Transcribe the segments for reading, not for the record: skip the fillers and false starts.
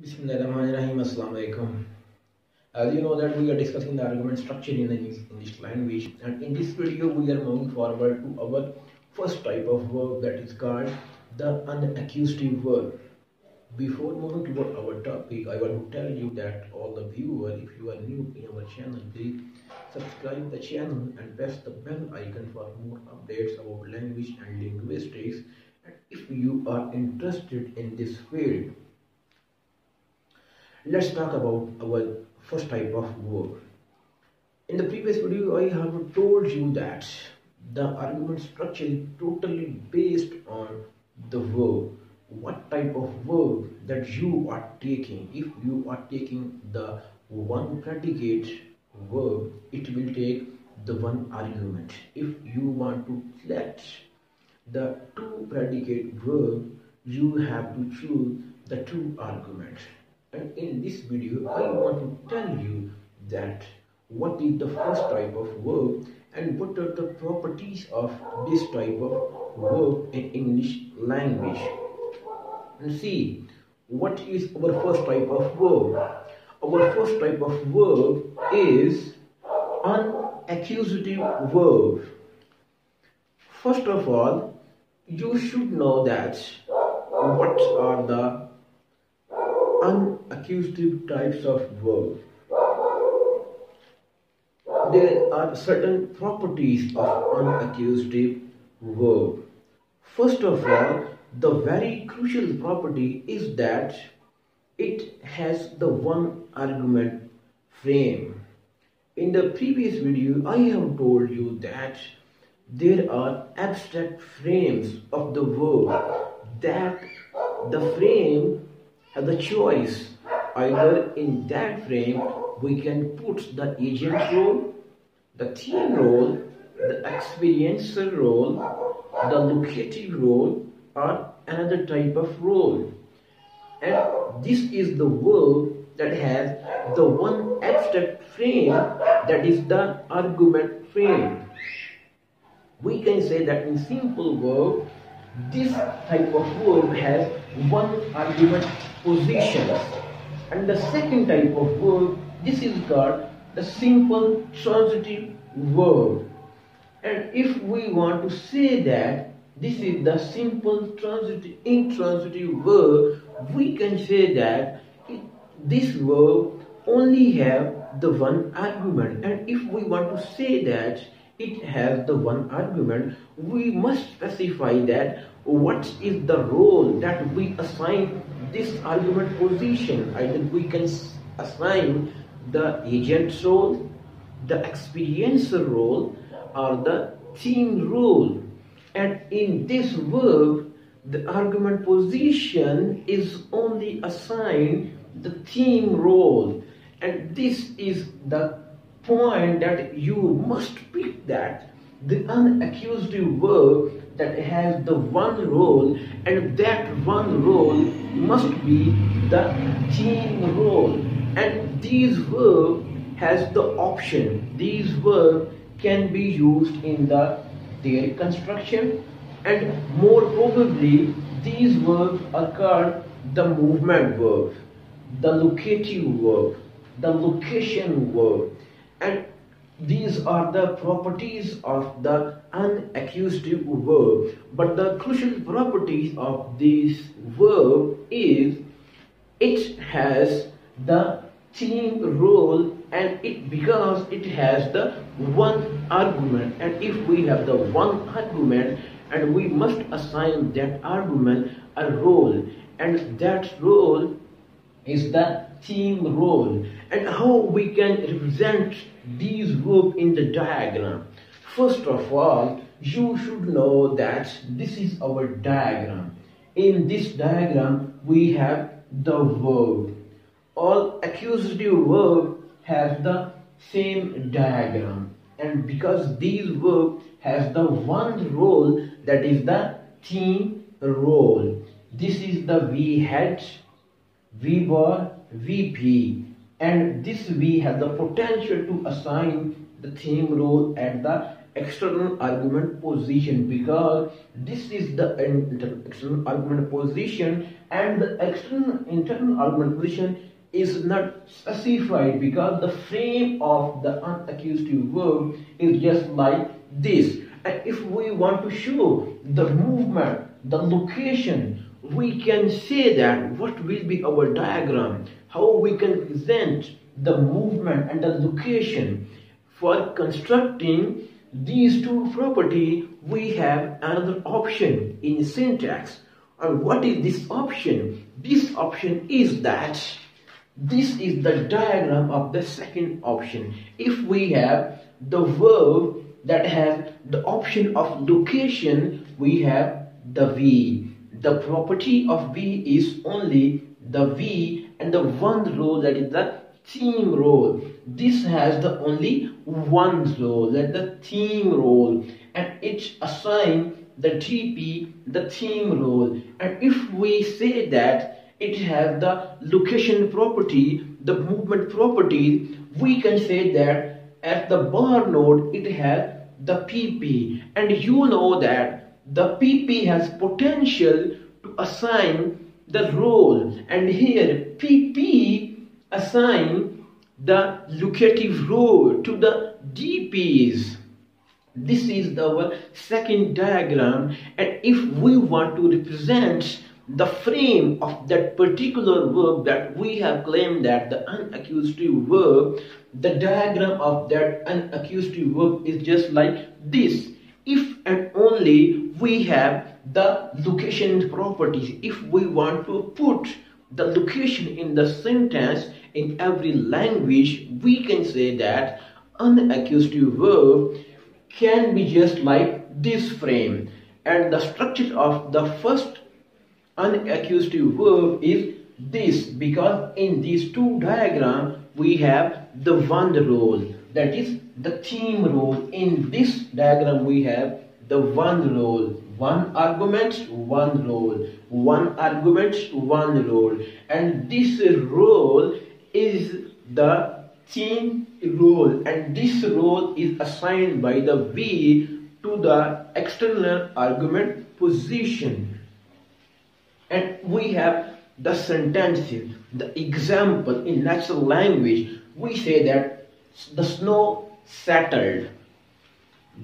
Bismillahirrahmanirrahim. Assalamu alaikum. As you know that we are discussing the argument structure in the English language, and in this video we are moving forward to our first type of verb, that is called the unaccusative verb. Before moving to our topic, I want to tell you that all the viewers, if you are new in our channel, please subscribe the channel and press the bell icon for more updates about language and linguistics. And if you are interested in this field, let's talk about our first type of verb. In the previous video, I have told you that the argument structure is totally based on the verb. What type of verb that you are taking. If you are taking the one predicate verb, it will take the one argument. If you want to select the two predicate verb, you have to choose the two arguments. And in this video, I want to tell you that what is the first type of verb and what are the properties of this type of verb in English language. And see, what is our first type of verb? Our first type of verb is unaccusative verb. First of all, you should know that what are the unaccusative types of verb. There are certain properties of unaccusative verb. First of all, the very crucial property is that it has the one argument frame. In the previous video, I have told you that there are abstract frames of the verb, that the frame has the choice. Either in that frame we can put the agent role, the theme role, the experiencer role, the locative role, or another type of role. And this is the verb that has the one abstract frame, that is the argument frame. We can say that in simple verb, this type of verb has one argument position. And the second type of verb, this is called the simple transitive verb. And if we want to say that this is the simple intransitive verb, we can say that this verb only have the one argument. And if we want to say that it has the one argument, we must specify that what is the role that we assign this argument position. Either we can assign the agent role, the experiencer role, or the theme role. And in this verb, the argument position is only assigned the theme role. And this is the point that you must pick, that the unaccusative verb that has the one role, and that one role must be the theme role. And these verb has the option. These verb can be used in their construction, and more probably these verbs are called the movement verb, the locative verb, the location verb. And these are the properties of the unaccusative verb. But the crucial properties of this verb is it has the theme role, and because it has the one argument. And if we have the one argument, and we must assign that argument a role, and that role is the theme role. And how we can represent these verbs in the diagram? First of all, you should know that this is our diagram. In this diagram, we have the verb. All accusative verb has the same diagram, and because these verb has the one role, that is the theme role. This is the we had, we were, VP, and this we have the potential to assign the theme role at the external argument position, because this is the external argument position, and the external internal argument position is not specified, because the frame of the unaccusative verb is just like this. And if we want to show the movement, the location, we can say that what will be our diagram, how we can present the movement and the location. For constructing these two property, we have another option in syntax. And what is this option? This option is that this is the diagram of the second option. If we have the verb that has the option of location, we have the V. The property of V is only the V, and the one row, that is the theme role. This has the only one role, that the theme role, and it assigns the TP, the theme role. And if we say that it has the location property, the movement property, we can say that at the bar node it has the PP, and you know that the PP has potential to assign the role, and here PP assign the locative role to the DPs. This is our second diagram, and if we want to represent the frame of that particular verb that we have claimed that the unaccusative verb, the diagram of that unaccusative verb is just like this. If and only we have the location properties, if we want to put the location in the sentence in every language, we can say that unaccusative verb can be just like this frame, and the structure of the first unaccusative verb is this, because in these two diagrams we have the one role, that is the theme role. In this diagram we have the one role, one argument, one role, one argument, one role, and this role is the theme role, and this role is assigned by the V to the external argument position. And we have the sentences, the example in natural language. We say that the snow settled.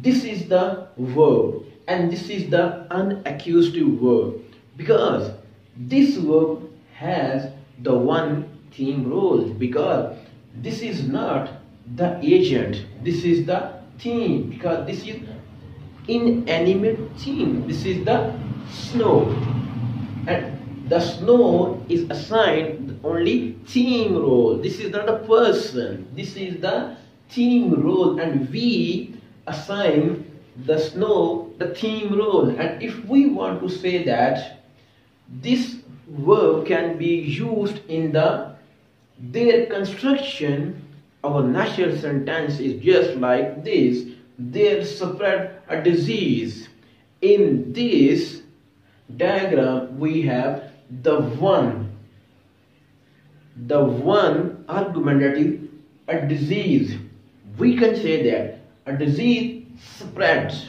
This is the verb, and this is the unaccusative verb, because this verb has the one theme role, because this is not the agent, this is the theme, because this is inanimate theme, this is the snow. And the snow is assigned only theme role. This is not a person. This is the theme role, and we assign the snow the theme role. And if we want to say that this verb can be used in their construction, our natural sentence is just like this. They spread a disease. In this diagram we have the one argument, that is a disease. We can say that a disease spreads.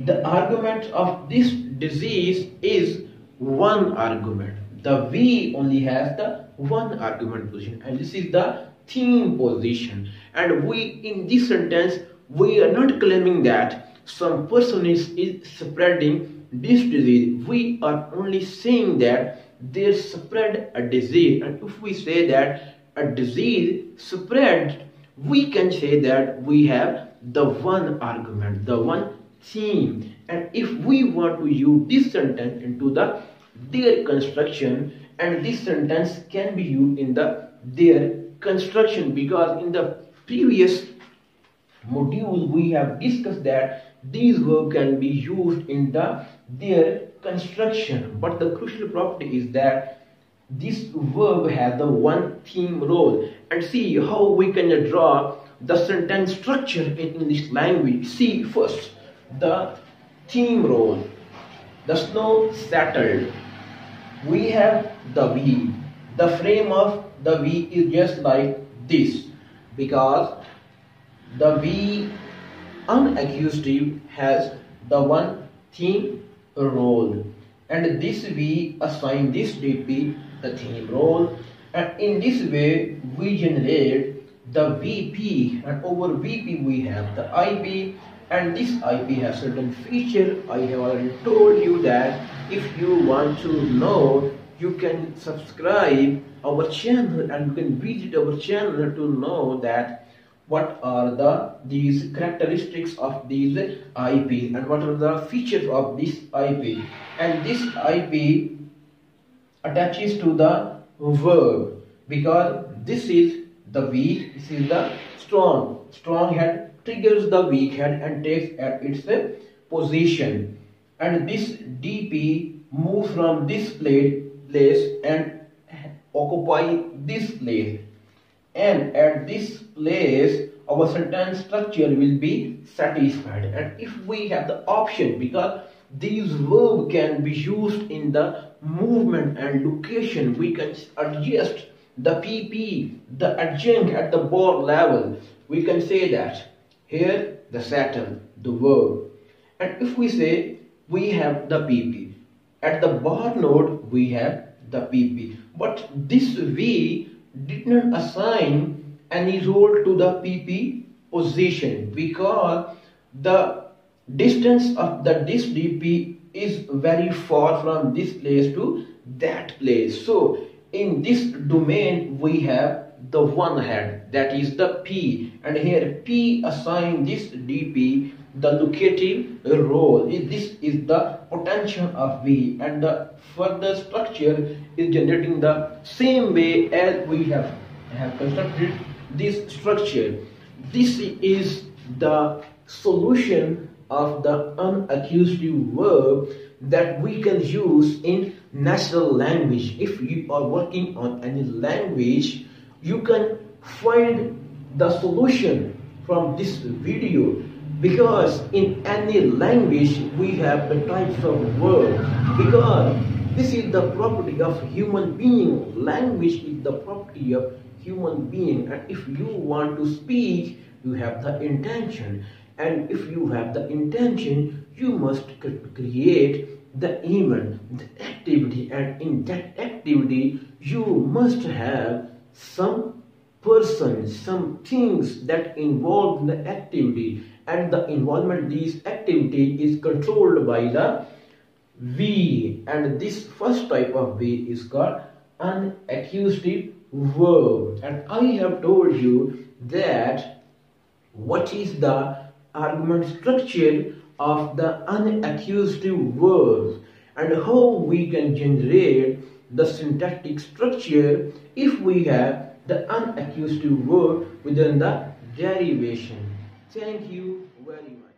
The argument of this disease is one argument. The V only has the one argument position, and this is the theme position. And we, in this sentence, we are not claiming that some person is spreading this disease. We are only saying that they spread a disease, and if we say that a disease spread, we can say that we have the one argument, the one theme. And if we want to use this sentence into the their construction, and this sentence can be used in the their construction, because in the previous module we have discussed that these verbs can be used in their construction. But the crucial property is that this verb has the one theme role. And see how we can draw the sentence structure in English language. See first the theme role. The snow settled. We have the V. The frame of the V is just like this, because the V unaccusative has the one theme role, and this we assign this DP the theme role, and in this way we generate the VP, and over VP we have the IP, and this IP has certain feature. I have already told you that if you want to know, you can subscribe our channel and you can visit our channel to know that what are these characteristics of these IP and what are the features of this IP, and this IP attaches to the verb, because this is the weak, this is the strong. Strong head triggers the weak head and takes at its position, and this DP moves from this place and occupies this place, and at this place our certain structure will be satisfied. And if we have the option, because these verbs can be used in the movement and location, we can adjust the PP, the adjunct at the board level. We can say that here the settle, the verb, and if we say we have the PP, at the bar node we have the PP, but this we did not assign any role to the PP position, because the distance of this DP is very far from this place to that place. So in this domain we have the one head, that is the P, and here P assign this DP the locative role. This is the potential of V, and the further structure is generating the same way as we have constructed this structure. This is the solution of the unaccusative verb that we can use in natural language. If you are working on any language, you can find the solution from this video, because in any language we have the types of verbs, because this is the property of human being. Language is the property of human being, and if you want to speak, you have the intention, and if you have the intention, you must create the event, the activity, and in that activity you must have some person, some things that involve the activity, and the involvement these activity is controlled by the V, and this first type of V is called unaccusative verb. And I have told you that what is the argument structure of the unaccusative verbs and how we can generate the syntactic structure if we have the unaccusative verb within the derivation. Thank you very much.